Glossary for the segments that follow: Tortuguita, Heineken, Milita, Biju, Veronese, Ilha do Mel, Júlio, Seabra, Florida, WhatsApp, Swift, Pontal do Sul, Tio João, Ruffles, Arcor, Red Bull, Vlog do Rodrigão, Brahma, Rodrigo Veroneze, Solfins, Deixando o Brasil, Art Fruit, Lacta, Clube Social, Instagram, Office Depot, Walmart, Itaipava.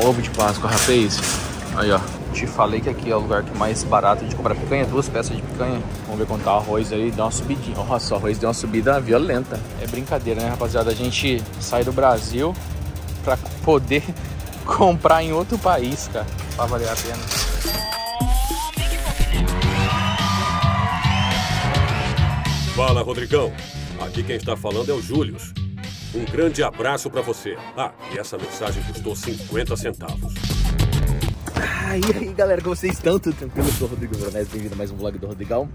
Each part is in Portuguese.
Ó, o ovo de Páscoa, rapaz. Aí, ó. Te falei que aqui é o lugar que mais barato de comprar picanha, 2 peças de picanha. Vamos ver quanto tá o arroz aí, deu uma subidinha. Nossa, o arroz deu uma subida violenta. É brincadeira, né, rapaziada? A gente sai do Brasil pra poder comprar em outro país, cara. Pra valer a pena. Fala, Rodrigão. Aqui quem está falando é o Júlio. Um grande abraço pra você. Ah, e essa mensagem custou 50 centavos. Ah, e aí, galera, como vocês estão? Tudo tranquilo? Eu sou o Rodrigo Veroneze, bem-vindo a mais um Vlog do Rodrigão.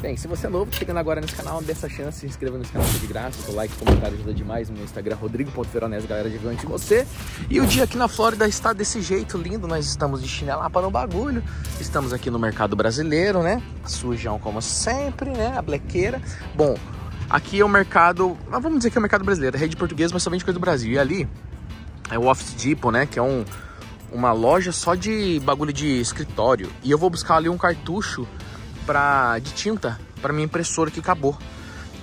Bem, se você é novo, chegando agora nesse canal, dê essa chance, se inscreva nesse canal de graça, seu like, comentário ajuda demais. No meu Instagram, rodrigo.veronese, galera, gigante de você. E o dia aqui na Flórida está desse jeito lindo, nós estamos de chinelapa no bagulho. Estamos aqui no mercado brasileiro, né? Sujão como sempre, né? A blequeira. Bom, aqui é o mercado, vamos dizer que é o mercado brasileiro, é rede portuguesa, mas só vende coisa do Brasil. E ali é o Office Depot, né? Que é uma loja só de bagulho de escritório. E eu vou buscar ali um cartucho de tinta para minha impressora que acabou.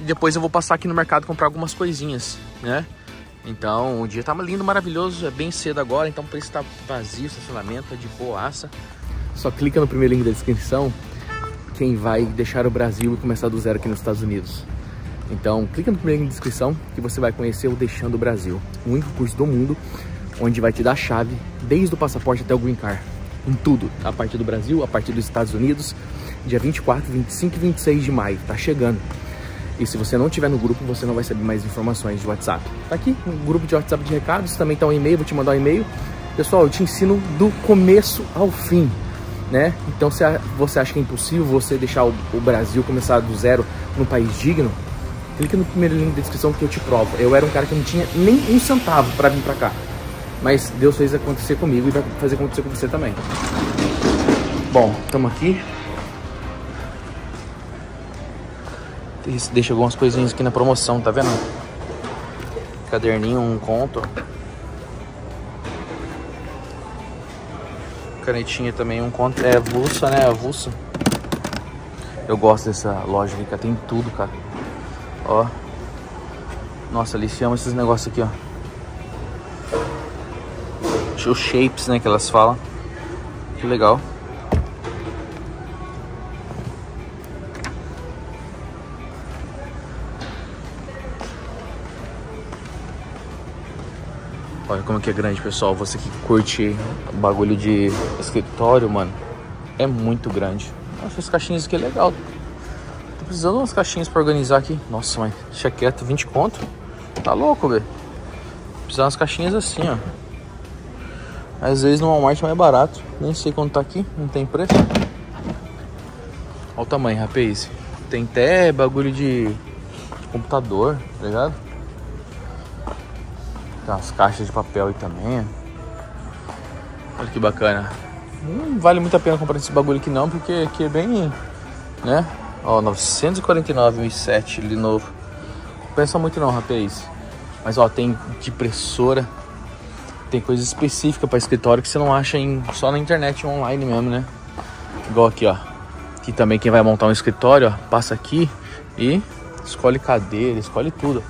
E depois eu vou passar aqui no mercado comprar algumas coisinhas, né? Então o dia tá lindo, maravilhoso, é bem cedo agora, então o preço tá vazio, estacionamento é de boaça. Só clica no primeiro link da descrição quem vai deixar o Brasil e começar do zero aqui nos Estados Unidos. Então clica no primeiro link da descrição que você vai conhecer o Deixando o Brasil, o único curso do mundo onde vai te dar a chave desde o passaporte até o green card. Em tudo, a partir do Brasil, a partir dos Estados Unidos, dia 24, 25 e 26 de maio, tá chegando. E se você não tiver no grupo, você não vai saber mais informações de WhatsApp. Tá aqui, um grupo de WhatsApp de recados, também tá um e-mail, vou te mandar um e-mail. Pessoal, eu te ensino do começo ao fim, né? Então, se você acha que é impossível você deixar o Brasil começar do zero num país digno, clica no primeiro link da descrição que eu te provo. Eu era um cara que não tinha nem um centavo pra vir pra cá. Mas Deus fez acontecer comigo e vai fazer acontecer com você também. Bom, estamos aqui. Deixa algumas coisinhas aqui na promoção, tá vendo? Caderninho, um conto. Canetinha também, um conto. É avulsa, né? Avulsa. Eu gosto dessa loja aqui, cara. Tem tudo, cara. Ó. Nossa, ali se ama esses negócios aqui, ó. Os shapes, né, que elas falam. Que legal. Olha como que é grande, pessoal. Você que curte bagulho de escritório, mano, é muito grande. Nossa, as caixinhas aqui é legal. Tô precisando de umas caixinhas pra organizar aqui. Nossa, mas deixa quieto, 20 conto. Tá louco, velho. Precisar de umas caixinhas assim, ó. Às vezes no Walmart é mais barato. Nem sei quanto tá aqui, não tem preço. Olha o tamanho, rapaz. Tem até bagulho de computador, tá ligado? Tem umas caixas de papel aí também. Olha que bacana. Não vale muito a pena comprar esse bagulho aqui não, porque aqui é bem... né? Ó, 949,07 de novo. Não pensa muito não, rapaz. Mas ó, tem de impressora. Tem coisa específica para escritório que você não acha só na internet online mesmo, né? Igual aqui, ó. Aqui também quem vai montar um escritório, ó, passa aqui e escolhe cadeira, escolhe tudo.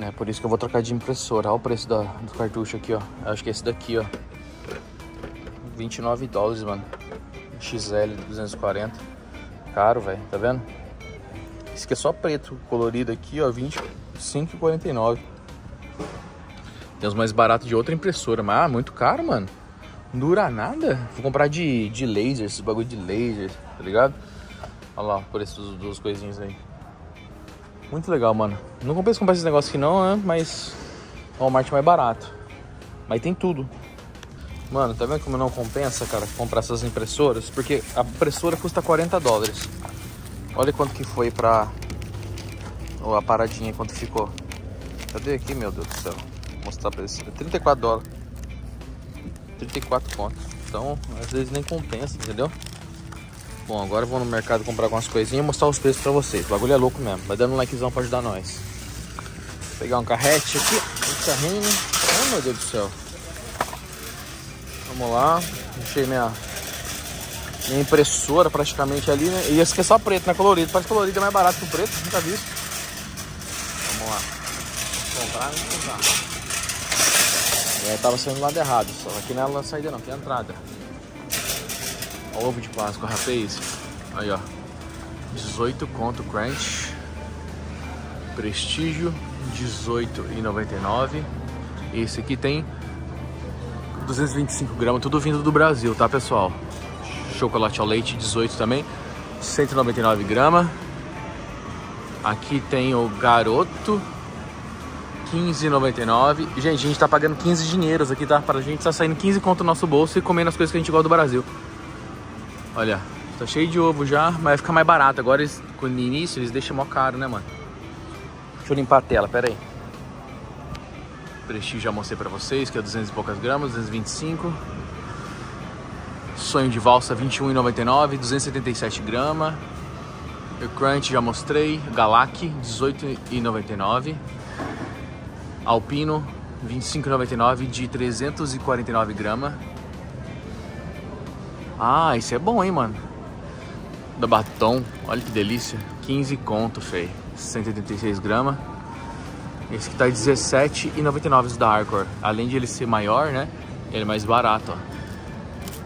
É por isso que eu vou trocar de impressora. Olha o preço do cartucho aqui, ó. Eu acho que é esse daqui, ó. 29 dólares, mano. XL 240. Caro, velho. Tá vendo? Esse aqui é só preto, colorido aqui, ó. 25,49. Tem os mais baratos de outra impressora, mas muito caro, mano. Não dura nada. Vou comprar de laser, esses bagulho de laser, tá ligado? Olha lá, por esses duas coisinhas aí. Muito legal, mano. Não compensa comprar esses negócios aqui não, né? Mas o Walmart é mais barato. Mas tem tudo. Mano, tá vendo como não compensa, cara, comprar essas impressoras? Porque a impressora custa 40 dólares. Olha quanto que foi pra... ou a paradinha, quanto ficou. Cadê aqui, meu Deus do céu? Mostrar pra eles, 34 dólares, 34 contos. Então às vezes nem compensa, entendeu? Bom, agora eu vou no mercado comprar algumas coisinhas e mostrar os preços pra vocês. O bagulho é louco mesmo, vai dando um likezão pra ajudar nós. Vou pegar um carrete aqui, um carrinho, né? Ai, meu Deus do céu. Vamos lá, enchei minha impressora praticamente ali, né? E esse aqui é só preto, não é colorido. Parece colorido é mais barato que o preto, nunca vi isso. Vamos lá, comprar, né? E aí tava saindo do lado errado, só que não é saída não, tem entrada. Ó, ovo de Páscoa, rapaz. Aí, ó. 18 conto crunch. Prestígio, R$18,99. Esse aqui tem 225 gramas, tudo vindo do Brasil, tá, pessoal? Chocolate ao leite, 18 também, 199 gramas. Aqui tem o garoto, 15,99. Gente, a gente tá pagando 15 dinheiros aqui, tá? Pra gente tá saindo 15 conto no nosso bolso e comendo as coisas que a gente gosta do Brasil. Olha, tá cheio de ovo já, mas vai ficar mais barato. Agora, no início, eles deixam mó caro, né, mano? Deixa eu limpar a tela, pera aí. Prestígio já mostrei pra vocês, que é 200 e poucas gramas, 225. Sonho de valsa, 21,99, 277 gramas. O crunch já mostrei. Galac, 18,99. Alpino, 25,99 de 349 gramas. Ah, isso é bom, hein, mano? Da Batom, olha que delícia. 15 conto, feio. 186 gramas. Esse aqui tá R$17,99 os da Arcor. Além de ele ser maior, né? Ele é mais barato, ó.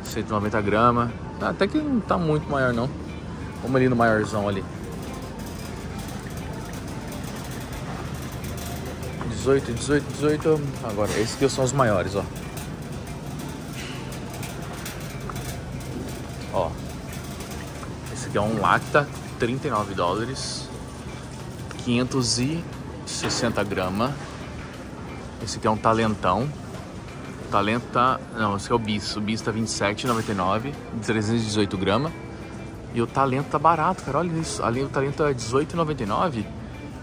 190 gramas. Até que não tá muito maior, não. Vamos ali no maiorzão ali. 18. Agora, esses aqui são os maiores, ó. Ó. Esse aqui é um Lacta, $39. 560 gramas. Esse aqui é um Talentão. Talenta... Não, esse aqui é o Bis. O Bis tá R$27,99. 318 gramas. E o Talento tá barato, cara. Olha isso. Ali o Talento é R$18,99.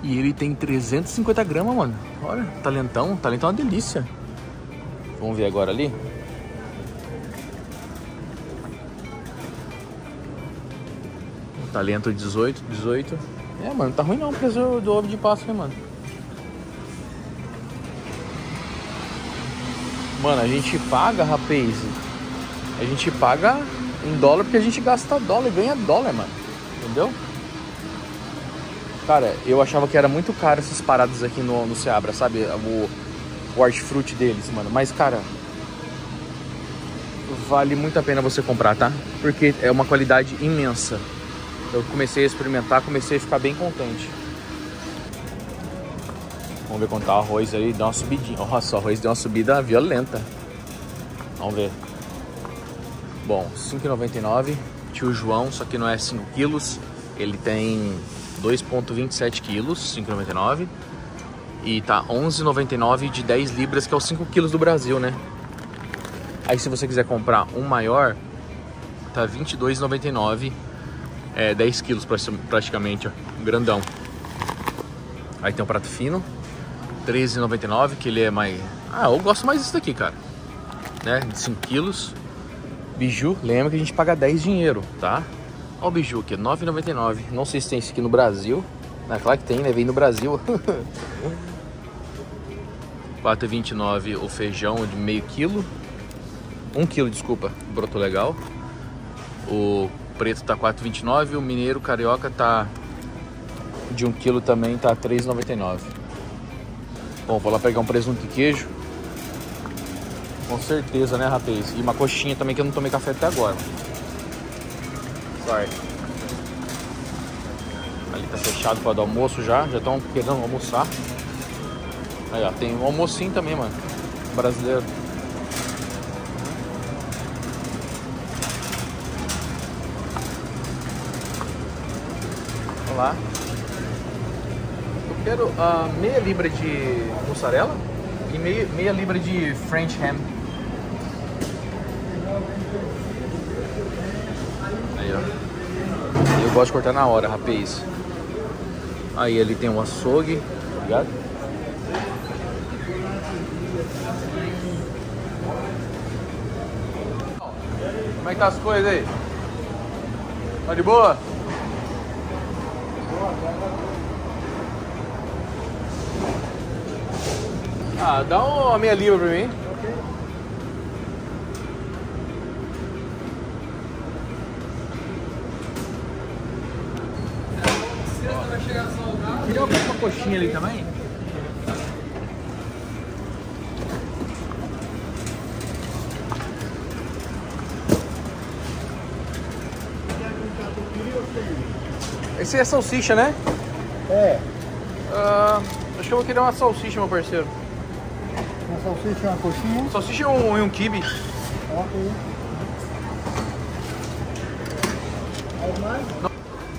E ele tem 350 gramas, mano. Olha, Talentão. Talentão é uma delícia. Vamos ver agora ali. Talento 18. É, mano, tá ruim não o preço do ovo de Páscoa, né, mano? Mano, a gente paga, rapaz. A gente paga... em dólar, porque a gente gasta dólar e ganha dólar, mano. Entendeu? Cara, eu achava que era muito caro essas paradas aqui no Seabra, sabe? O Art Fruit deles, mano. Mas, cara, vale muito a pena você comprar, tá? Porque é uma qualidade imensa. Eu comecei a experimentar, comecei a ficar bem contente. Vamos ver quanto tá o arroz aí, dá uma subidinha. Nossa, o arroz deu uma subida violenta. Vamos ver. Bom, R$5,99, Tio João, só que não é 5 quilos, ele tem 2,27 quilos, R$5,99. E tá R$11,99 de 10 libras, que é os 5 quilos do Brasil, né? Aí se você quiser comprar um maior, tá R$22,99, é 10 quilos praticamente, ó, grandão. Aí tem um prato fino, R$13,99, que ele é mais... Ah, eu gosto mais disso daqui, cara, né? De 5 quilos. Biju, lembra que a gente paga 10 dinheiro, tá? Olha o Biju aqui, R$9,99. Não sei se tem isso aqui no Brasil. Ah, claro que tem, né? Vem no Brasil. R$4,29 o feijão de meio quilo. 1 quilo, desculpa. Broto legal. O preto tá R$4,29. O mineiro carioca tá... de 1 quilo também tá R$3,99. Bom, vou lá pegar um presunto e queijo. Com certeza, né, rapaz? E uma coxinha também, que eu não tomei café até agora. Sorry. Ali tá fechado pra dar almoço já. Já estão querendo almoçar. Aí, ó. Tem um almocinho também, mano. Brasileiro. Olha lá. Eu quero meia libra de mussarela. E meia libra de French ham. Aí, ó. Eu gosto de cortar na hora, rapaz. Aí ele tem um açougue. Obrigado. Como é que tá as coisas aí? Tá de boa? Ah, dá uma meia libra pra mim. Okay. Queria uma coxinha ali também? esse é salsicha, né? É. Acho que eu vou querer uma salsicha, meu parceiro. Uma salsicha e uma coxinha? Salsicha e um quibe. Ok. Aí mais? Não.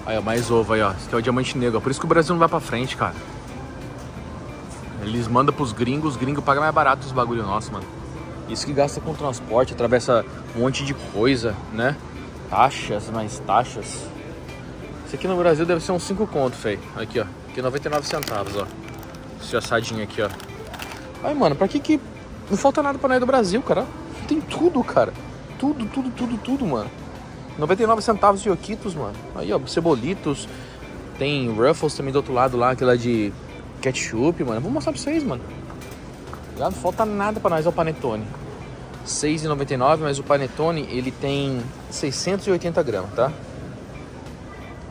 Aí, ó, mais ovo aí, ó. Esse aqui é o diamante negro, ó. Por isso que o Brasil não vai pra frente, cara. Eles mandam pros gringos, os gringos pagam mais barato os bagulho nosso, mano. Isso que gasta com transporte, atravessa um monte de coisa, né? Taxas, mais taxas. Isso aqui no Brasil deve ser uns 5 conto, feio. Aqui, ó. Aqui 99 centavos, ó. Esse assadinho aqui, ó. Ai, mano, pra que... Não falta nada pra nós do Brasil, cara. Tem tudo, cara. Tudo, tudo, tudo, tudo, mano. 99 centavos de Oquitos, mano. Aí, ó, cebolitos. Tem Ruffles também do outro lado lá, aquela de ketchup, mano. Vou mostrar pra vocês, mano. Não falta nada pra nós, é o panetone. R$ 6,99, mas o panetone, ele tem 680 gramas, tá?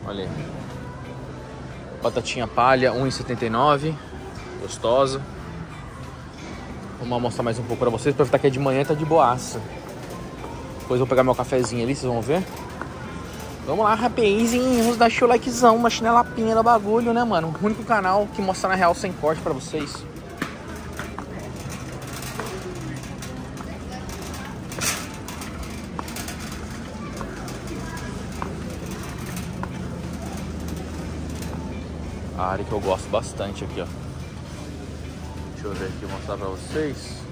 Olha aí. Batatinha palha, R$ 1,79. Gostosa. Vamos mostrar mais um pouco pra vocês, pra evitar que é de manhã, tá de boaça. Depois eu vou pegar meu cafezinho ali, vocês vão ver. Vamos lá, rapazinhos, deixa o likezão, uma chinelapinha no bagulho, né, mano? O único canal que mostra na real sem corte pra vocês. A área que eu gosto bastante aqui, ó. Deixa eu ver aqui, mostrar pra vocês.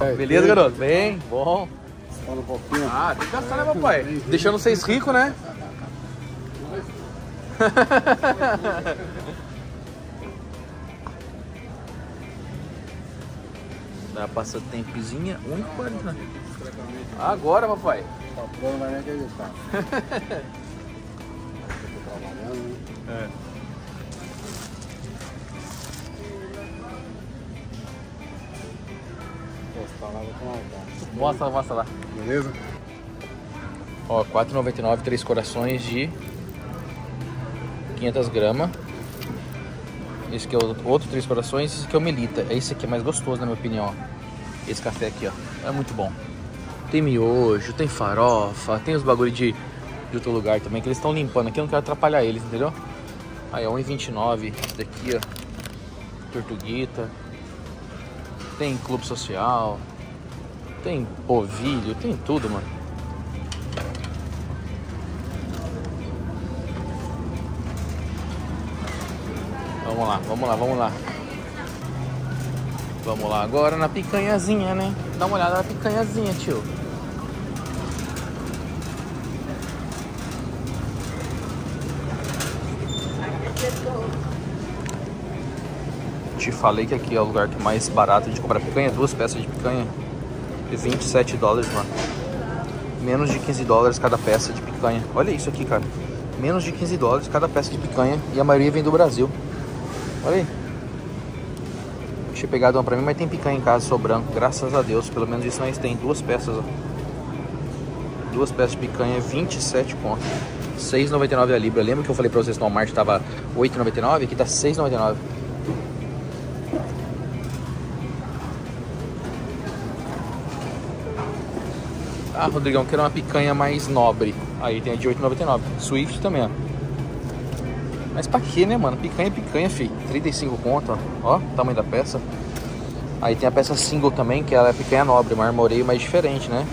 É, beleza, bem, garoto? Bem, bom. Fala um pouquinho. Ah, tem que gastar, né, papai? Deixando vocês ricos, né? Dá uma passatempozinha, 1,40. Agora, papai. Patrão vai nem acreditar. É. Mostra lá, mostra lá. Beleza? Ó, 4,99, 3 corações de 500 gramas. Esse aqui é o outro 3 corações, esse aqui é o Milita. Esse aqui é mais gostoso, na minha opinião. Esse café aqui, ó, é muito bom. Tem miojo, tem farofa, tem os bagulho de outro lugar também, que eles estão limpando aqui, eu não quero atrapalhar eles, entendeu? Aí, ó, 1,29 daqui, ó. Tortuguita. Tem Clube Social. Tem polvilho, tem tudo, mano. Vamos lá, vamos lá, vamos lá. Vamos lá agora na picanhazinha, né? Dá uma olhada na picanhazinha, tio. Te falei que aqui é o lugar que é mais barato de comprar picanha, 2 peças de picanha. De 27 dólares, mano. Menos de 15 dólares cada peça de picanha. Olha isso aqui, cara. Menos de 15 dólares cada peça de picanha. E a maioria vem do Brasil. Olha aí. Tinha pegado uma pra mim, mas tem picanha em casa sobrando. Graças a Deus. Pelo menos isso nós tem. 2 peças, ó. 2 peças de picanha, 27 conto. 6,99 a libra. Lembra que eu falei pra vocês que no Walmart tava 8,99? Aqui tá 6,99. Ah, Rodrigão, quero uma picanha mais nobre. Aí tem a de 8,99. Swift também, ó. Mas pra que, né, mano? Picanha é picanha, fi. 35 conto, ó. Ó, tamanho da peça. Aí tem a peça single também, que ela é picanha nobre, marmoreio mais diferente, né?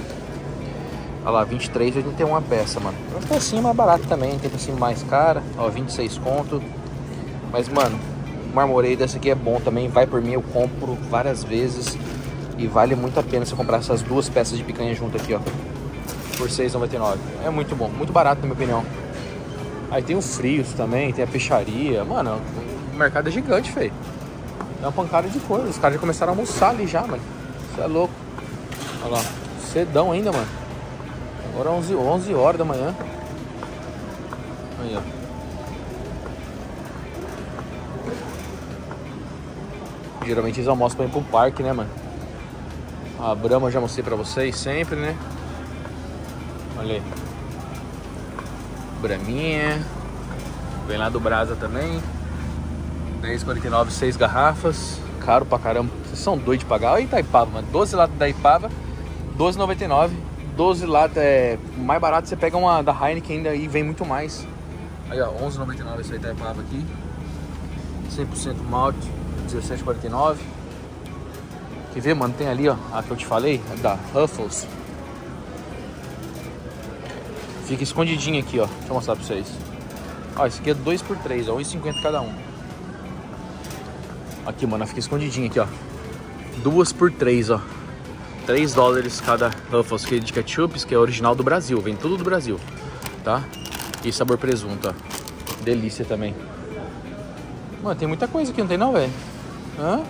Olha lá, 23,81 a peça, mano. Mas por cima é barato também, tem por cima mais cara. Ó, 26 conto. Mas, mano, o marmoreio dessa aqui é bom também. Vai por mim, eu compro várias vezes. E vale muito a pena você comprar essas 2 peças de picanha junto aqui, ó. Por 6,99. É muito bom. Muito barato, na minha opinião. Aí tem o frios também, tem a peixaria. Mano, o mercado é gigante, feio. É uma pancada de coisa. Os caras já começaram a almoçar ali já, mano. Isso é louco. Olha lá. Cedão ainda, mano. Agora é 11 horas da manhã. Aí, ó. Geralmente eles almoçam pra ir pro parque, né, mano? A Brahma eu já mostrei pra vocês sempre, né? Olha aí. Braminha. Vem lá do Brasa também. 10,49, 6 garrafas. Caro pra caramba. Vocês são doidos de pagar. Olha Itaipava, mano. 12 latas da Itaipava, 12,99. 12 latas, é mais barato, você pega uma da Heineken ainda e vem muito mais. Aí ó, R$11,99 essa Itaipava aqui. 100% malte, R$17,49. Quer ver, mano? Tem ali, ó, a que eu te falei, é da Ruffles. Fica escondidinho aqui, ó. Deixa eu mostrar pra vocês. Ó, esse aqui é 2x3, ó, R$1,50 cada um. Aqui, mano, fica escondidinho aqui, ó. 2x3, ó. $3 cada Ruffles, que é de ketchup, que é original do Brasil. Vem tudo do Brasil, tá? E sabor presunto, ó. Delícia também. Mano, tem muita coisa aqui, não tem não, velho? Hã?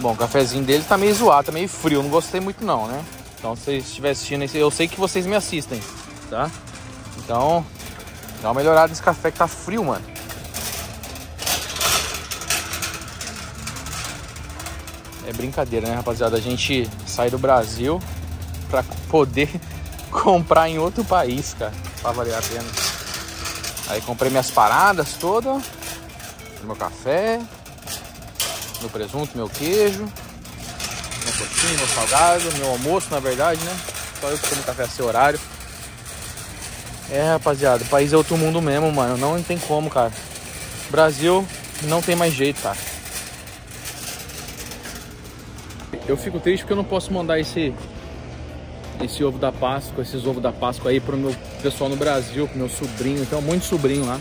Bom, o cafezinho dele tá meio zoado, tá meio frio. Não gostei muito não, né? Então, se vocês estiverem assistindo esse... Eu sei que vocês me assistem, tá? Então, dá uma melhorada nesse café que tá frio, mano. É brincadeira, né, rapaziada? A gente sai do Brasil pra poder comprar em outro país, cara. Pra valer a pena. Aí comprei minhas paradas todas. Meu café... Meu presunto, meu queijo, minha coxinha, meu salgado, meu almoço, na verdade, né? Só eu que tomo café a seu horário. É, rapaziada, o país é outro mundo mesmo, mano. Não tem como, cara. Brasil não tem mais jeito, cara. Eu fico triste porque eu não posso mandar esse ovo da Páscoa, esses ovos da Páscoa aí pro meu pessoal no Brasil, pro meu sobrinho. Então, um monte de sobrinho lá.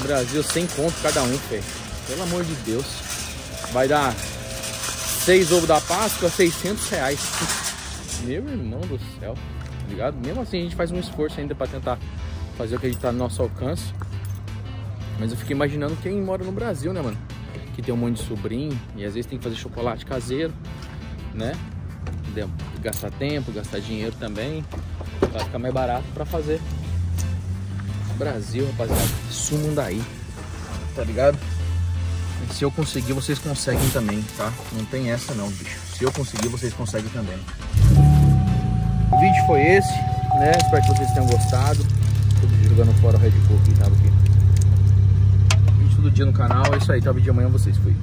No Brasil, 100 conto cada um, velho. Pelo amor de Deus. Vai dar 6 ovos da Páscoa, R$600. Meu irmão do céu, tá ligado? Mesmo assim, a gente faz um esforço ainda pra tentar fazer o que a gente tá no nosso alcance. Mas eu fiquei imaginando quem mora no Brasil, né, mano? Que tem um monte de sobrinho e às vezes tem que fazer chocolate caseiro, né? Gastar tempo, gastar dinheiro também. Vai ficar mais barato pra fazer. Brasil, rapaziada, sumam daí, tá ligado? Se eu conseguir, vocês conseguem também, tá? Não tem essa não, bicho. Se eu conseguir, vocês conseguem também. O vídeo foi esse, né? Espero que vocês tenham gostado. Todo dia jogando fora o Red Bull aqui, tá? Vídeo todo dia no canal. É isso aí, tá? Vídeo de amanhã, vocês. Fui.